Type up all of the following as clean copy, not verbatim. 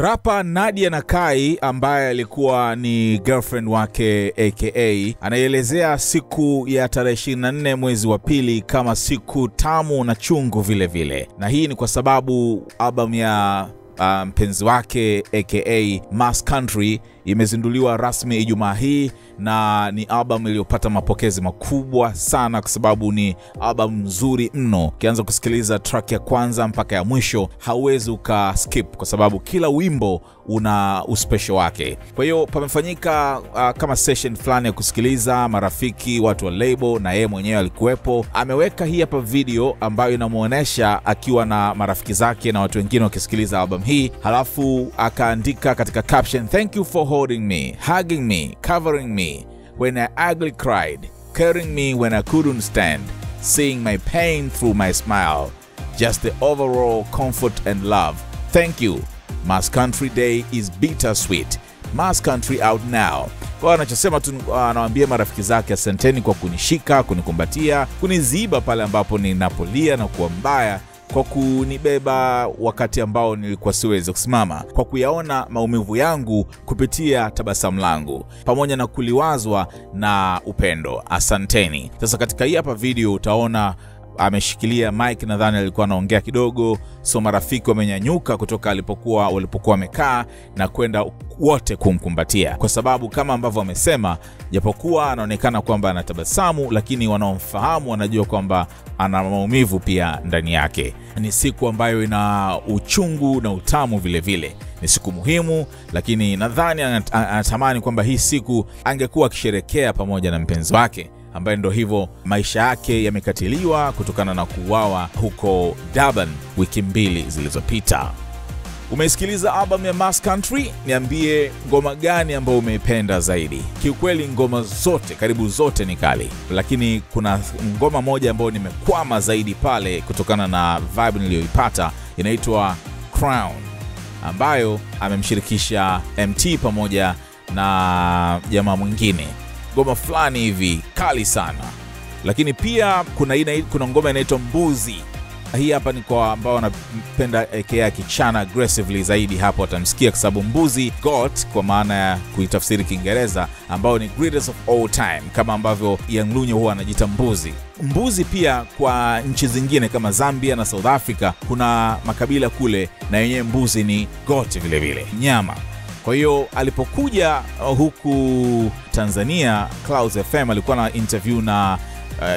Rapa Nadia Nakai ambaye alikuwa ni girlfriend wake aka anaelezea siku ya tarehe 24 mwezi wa pili kama siku tamu na chungu vile vile. Na hii ni kwa sababu album ya mpenzi wake aka Mass Country imezinduliwa rasmi Ijumaa hii, na ni album iliyopata mapokezi makubwa sana kwa sababu ni album nzuri mno. Ukianza kusikiliza track ya kwanza mpaka ya mwisho hauwezi ukaskip kwa sababu kila wimbo una uspecial wake. Kwa hiyo pamefanyika kama session fulani ya kusikiliza, marafiki, watu wa label na yeye mwenyewe alikuwepo. Ameweka hii hapa video ambayo inamuonesha akiwa na marafiki zake na watu wengine wakisikiliza album hii, halafu akaandika katika caption, "Thank you for holding me, hugging me, covering me when I ugly cried, carrying me when I couldn't stand, seeing my pain through my smile, just the overall comfort and love. Thank you. Mass Country Day is bittersweet. Mass Country out now." Kwa anachosema tu, anawaambia marafiki zake asanteni kwa kunishika, kunikumbatia, kuniziba pale ambapo ninapolia na kuwa mbaya, kwa kunibeba wakati ambao nilikuwa siwezi kusimama, kwa kuyaona maumivu yangu kupitia tabasamu langu, pamoja na kuliwazwa na upendo. Asanteni. Sasa katika hii hapa video utaona ameshikilia mic, nadhani alikuwa anaongea kidogo, so marafiki wamenyanyuka kutoka walipokuwa wamekaa na kwenda wote kumkumbatia, kwa sababu kama ambavyo amesema, japokuwa anaonekana kwamba anatabasamu, lakini wanaomfahamu wanajua kwamba ana maumivu pia ndani yake. Ni siku ambayo ina uchungu na utamu vile vile. Ni siku muhimu, lakini nadhani anatamani kwamba hii siku angekuwa akisherehekea pamoja na mpenzi wake ambaye ndo hivyo maisha yake yamekatiliwa kutokana na kuuawa huko Durban wiki 2 zilizopita. Umeisikiliza album ya Mass Country? Niambie ngoma gani ambayo umeipenda zaidi. Kiukweli ngoma zote, karibu zote ni kali, lakini kuna ngoma moja ambayo nimekwama zaidi pale kutokana na vibe niliyoipata, inaitwa Crown, ambayo amemshirikisha MT pamoja na jamaa mwingine. Ngoma fulani hivi kali sana. Lakini pia kuna ngoma inaitwa Mbuzi. Hii hapa ni kwa ambao wanapenda aka kichana aggressively zaidi, hapo watamsikia, kwa sababu Mbuzi got kwa maana ya kuitafsiri Kiingereza, ambao ni greatest of all time kama ambavyo Young Lunyo huwa anajiita Mbuzi. Mbuzi pia kwa nchi zingine kama Zambia na South Africa kuna makabila kule na yenyewe Mbuzi ni got vile vile, nyama. Kwa hiyo alipokuja huku Tanzania, Klaus FM alikuwa na interview na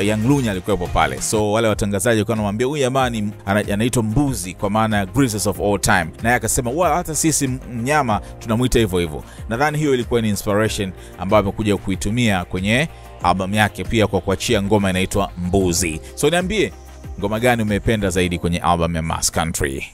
Young Lunyo alikuwepo pale. So wale watangazaji walikuwa wanamwambia huyu jamani anaitwa Mbuzi kwa maana ya greatest of all time. Na yeye akasema, "Well, hata sisi mnyama tunamuita hivyo hivyo." Nadhani hiyo ilikuwa ni inspiration ambayo amekuja kuitumia kwenye album yake pia kwa kuachia ngoma inaitwa Mbuzi. So niambie ngoma gani umependa zaidi kwenye album ya Mass Country?